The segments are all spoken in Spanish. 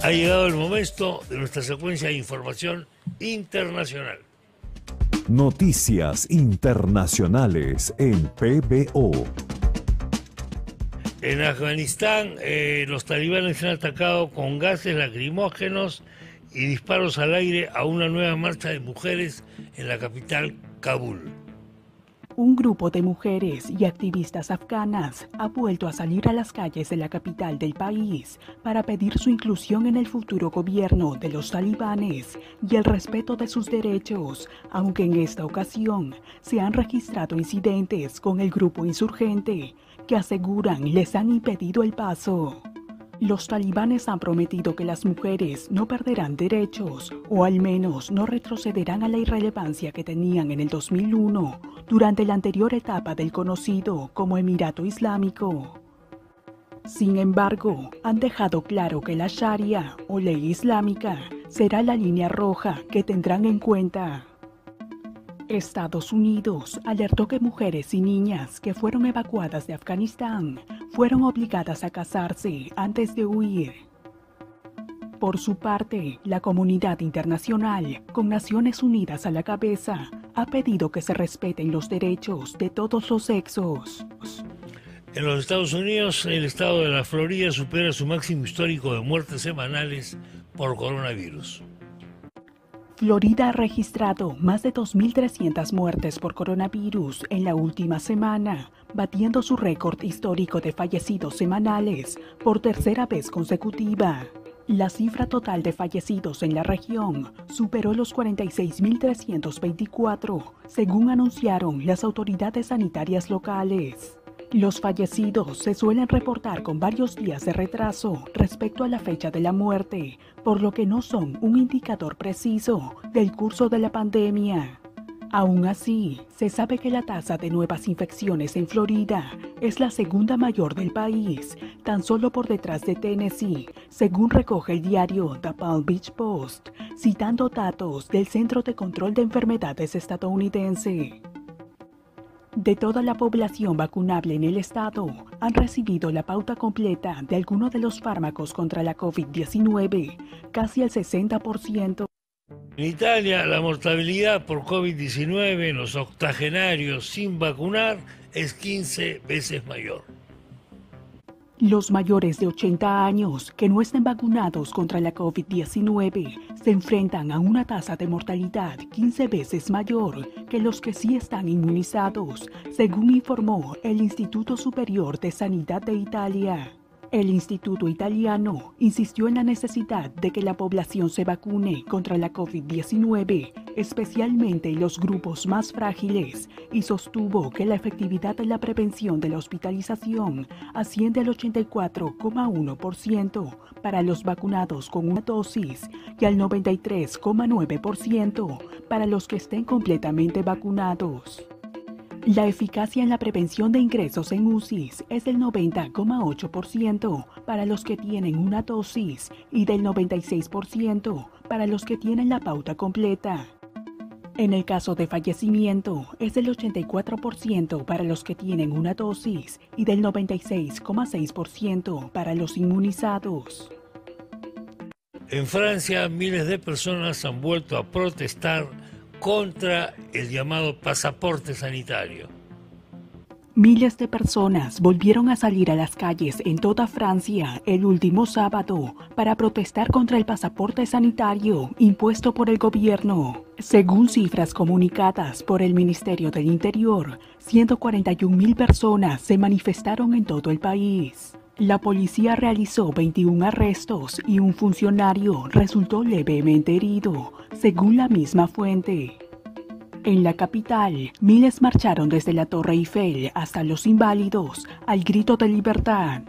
Ha llegado el momento de nuestra secuencia de información internacional. Noticias internacionales en PBO. En Afganistán, los talibanes han atacado con gases lacrimógenos y disparos al aire a una nueva marcha de mujeres en la capital, Kabul. Un grupo de mujeres y activistas afganas ha vuelto a salir a las calles de la capital del país para pedir su inclusión en el futuro gobierno de los talibanes y el respeto de sus derechos, aunque en esta ocasión se han registrado incidentes con el grupo insurgente que aseguran les han impedido el paso. Los talibanes han prometido que las mujeres no perderán derechos o al menos no retrocederán a la irrelevancia que tenían en el 2001 durante la anterior etapa del conocido como Emirato Islámico. Sin embargo, han dejado claro que la sharia o ley islámica será la línea roja que tendrán en cuenta. Estados Unidos alertó que mujeres y niñas que fueron evacuadas de Afganistán fueron obligadas a casarse antes de huir. Por su parte, la comunidad internacional, con Naciones Unidas a la cabeza, ha pedido que se respeten los derechos de todos los sexos. En los Estados Unidos, el estado de la Florida supera su máximo histórico de muertes semanales por coronavirus. Florida ha registrado más de 2.300 muertes por coronavirus en la última semana, batiendo su récord histórico de fallecidos semanales por tercera vez consecutiva. La cifra total de fallecidos en la región superó los 46.324, según anunciaron las autoridades sanitarias locales. Los fallecidos se suelen reportar con varios días de retraso respecto a la fecha de la muerte, por lo que no son un indicador preciso del curso de la pandemia. Aún así, se sabe que la tasa de nuevas infecciones en Florida es la segunda mayor del país, tan solo por detrás de Tennessee, según recoge el diario The Palm Beach Post, citando datos del Centro de Control de Enfermedades estadounidense. De toda la población vacunable en el estado, han recibido la pauta completa de alguno de los fármacos contra la COVID-19, casi el 60%. En Italia, la mortalidad por COVID-19 en los octogenarios sin vacunar es 15 veces mayor. Los mayores de 80 años que no estén vacunados contra la COVID-19 se enfrentan a una tasa de mortalidad 15 veces mayor que los que sí están inmunizados, según informó el Instituto Superior de Sanidad de Italia. El Instituto Italiano insistió en la necesidad de que la población se vacune contra la COVID-19, especialmente los grupos más frágiles, y sostuvo que la efectividad de la prevención de la hospitalización asciende al 84,1% para los vacunados con una dosis y al 93,9% para los que estén completamente vacunados. La eficacia en la prevención de ingresos en UCIs es del 90,8% para los que tienen una dosis y del 96% para los que tienen la pauta completa. En el caso de fallecimiento, es del 84% para los que tienen una dosis y del 96,6% para los inmunizados. En Francia, miles de personas han vuelto a protestar contra el llamado pasaporte sanitario. Miles de personas volvieron a salir a las calles en toda Francia el último sábado para protestar contra el pasaporte sanitario impuesto por el gobierno. Según cifras comunicadas por el Ministerio del Interior, 141.000 personas se manifestaron en todo el país. La policía realizó 21 arrestos y un funcionario resultó levemente herido, según la misma fuente. En la capital, miles marcharon desde la Torre Eiffel hasta Los Inválidos al grito de libertad.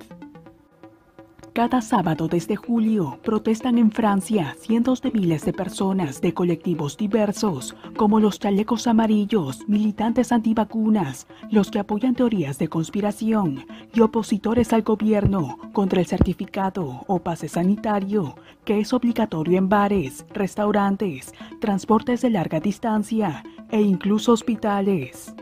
Cada sábado desde julio protestan en Francia cientos de miles de personas de colectivos diversos, como los chalecos amarillos, militantes antivacunas, los que apoyan teorías de conspiración y opositores al gobierno contra el certificado o pase sanitario, que es obligatorio en bares, restaurantes, transportes de larga distancia e incluso hospitales.